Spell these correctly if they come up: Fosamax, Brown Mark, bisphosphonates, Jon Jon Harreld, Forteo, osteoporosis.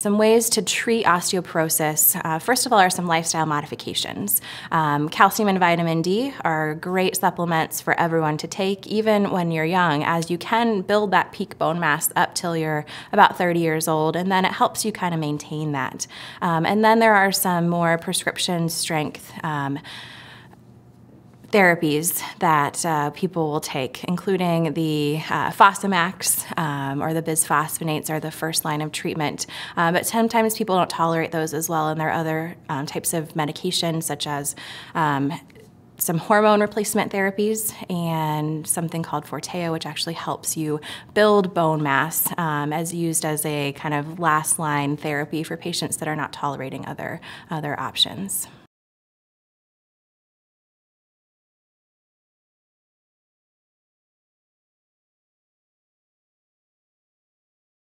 Some ways to treat osteoporosis, first of all, are some lifestyle modifications. Calcium and vitamin D are great supplements for everyone to take, even when you're young, as you can build that peak bone mass up till you're about 30 years old, and then it helps you kind of maintain that. And then there are some more prescription strength therapies that people will take, including the Fosamax or the bisphosphonates are the first line of treatment. But sometimes people don't tolerate those as well, and there are other types of medications such as some hormone replacement therapies and something called Forteo, which actually helps you build bone mass as used as a kind of last line therapy for patients that are not tolerating other options.